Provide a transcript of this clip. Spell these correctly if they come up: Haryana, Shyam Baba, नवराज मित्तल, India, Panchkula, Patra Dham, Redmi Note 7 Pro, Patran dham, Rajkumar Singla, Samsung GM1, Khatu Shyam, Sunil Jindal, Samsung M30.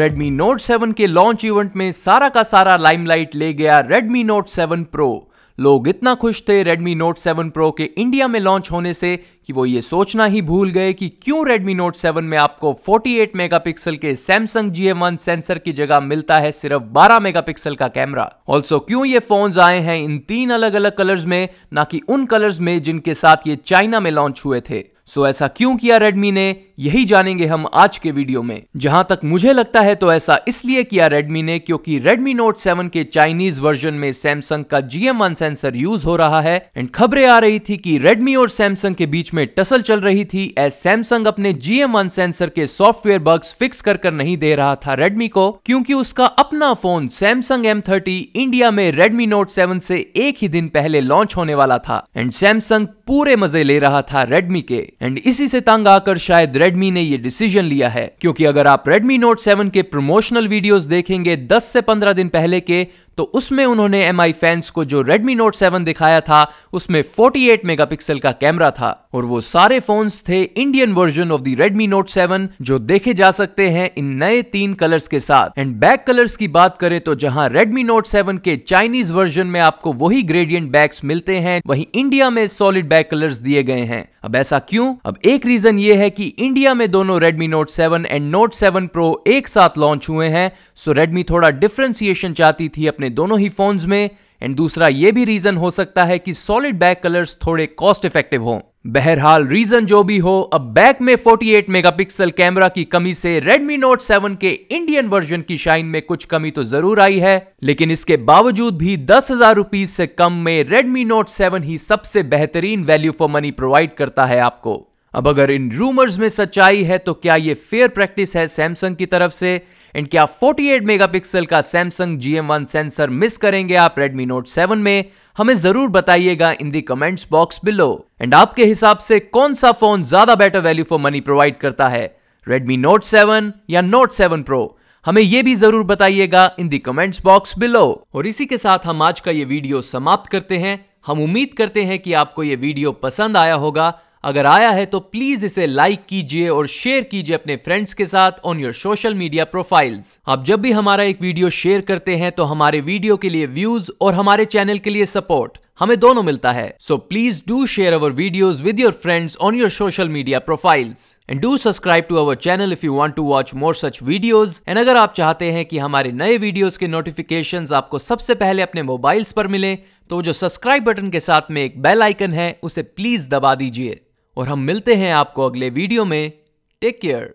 Redmi Note 7 के launch event में सारा का सारा लाइमलाइट ले गया Redmi Note 7 Pro। लोग इतना खुश थे Redmi Note 7 Pro के इंडिया में लॉन्च होने से कि वो ये सोचना ही भूल गए कि क्यों Redmi Note 7 में आपको 48 मेगापिक्सल के Samsung GM1 सेंसर की जगह मिलता है सिर्फ 12 मेगापिक्सल का कैमरा। ऑल्सो क्यों ये फोन्स आए हैं इन तीन अलग अलग कलर्स में, ना कि उन कलर्स में जिनके साथ ये चाइना में लॉन्च हुए थे। सो ऐसा क्यों किया Redmi ने, यही जानेंगे हम आज के वीडियो में। जहां तक मुझे लगता है तो ऐसा इसलिए किया Redmi ने क्योंकि Redmi Note 7 के चाइनीज वर्जन में Samsung का GM1 सेंसर यूज हो रहा है। एंड खबरें आ रही थी कि Redmi और Samsung के बीच में टसल चल रही थी एज Samsung अपने GM1 सेंसर के सॉफ्टवेयर बग्स फिक्स कर नहीं दे रहा था Redmi को, क्योंकि उसका अपना फोन Samsung M30 इंडिया में Redmi Note 7 से एक ही दिन पहले लॉन्च होने वाला था। एंड Samsung पूरे मजे ले रहा था Redmi के, एंड इसी से तंग आकर शायद Redmi ने ये डिसीजन लिया है। क्योंकि अगर आप Redmi Note 7 के प्रमोशनल वीडियोस देखेंगे 10 से 15 दिन पहले के, तो उसमें उन्होंने MI फैंस को जो Redmi Note 7 दिखाया था उसमें 48 मेगापिक्सल का कैमरा था, और वो सारे फोन्स थे Indian version of the Redmi Note 7 जो देखे जा सकते हैं इन नए तीन कलर्स के साथ। एंड बैक कलर्स की बात करें तो जहां Redmi Note 7 के चाइनीज वर्जन में आपको वही ग्रेडियंट बैक्स मिलते हैं, वहीं इंडिया में सॉलिड बैक कलर्स दिए गए हैं। अब ऐसा क्यों? अब एक रीजन ये है कि इंडिया में दोनों Redmi Note 7 and Note 7 Pro एक साथ लॉन्च हुए हैं, सो Redmi थोड़ा डिफरेंशिएशन चाहती थी अपने दोनों ही फोन्स में। एंड दूसरा ये भी रीजन हो सकता है कि सॉलिड बैक कलर्स थोड़े कॉस्ट इफेक्टिव हों। बहरहाल रीजन जो भी हो, अब बैक में 48 मेगापिक्सल कैमरा की कमी से Redmi Note 7 के इंडियन वर्जन की शाइन में कुछ कमी तो जरूर आई है, लेकिन इसके बावजूद भी 10,000 रुपीज से कम में Redmi Note 7 ही सबसे बेहतरीन वैल्यू फॉर मनी प्रोवाइड करता है आपको। अब अगर इन रूमर्स में सच्चाई है तो क्या ये फेयर प्रैक्टिस है Samsung की तरफ से, एंड क्या 48 मेगापिक्सल का Samsung GM1 सेंसर मिस करेंगे आप Redmi Note 7 में? हमें जरूर बताइएगा in the comments box below. And आपके हिसाब से कौन सा फोन ज्यादा better value for money provide करता है, Redmi Note 7 या Note 7 Pro? हमें ये भी जरूर बताइएगा in the comments box below. और इसी के साथ हम आज का ये वीडियो समाप्त करते हैं। हम उम्मीद करते हैं कि आपको ये वीडियो पसंद आया होगा। अगर आया है तो प्लीज इसे लाइक कीजिए और शेयर कीजिए अपने फ्रेंड्स के साथ on your social media profiles. आप जब भी हमारा एक वीडियो शेयर करते हैं तो हमारे वीडियो के लिए व्यूज और हमारे चैनल के लिए सपोर्ट हमें दोनों मिलता है। So please do share our videos with your friends on your social media profiles and do subscribe to our channel if you want to watch more such videos. And अगर आप चाहते हैं कि हमारे नए वीडियोज के नोटिफिकेशंस आपको सबसे पहले अपने मोबाइल्स पर मिले, तो जो सब्सक्राइब बटन के साथ में एक बेल आइकन है उसे प्लीज दबा दीजिए। और हम मिलते हैं आपको अगले वीडियो में। Take care.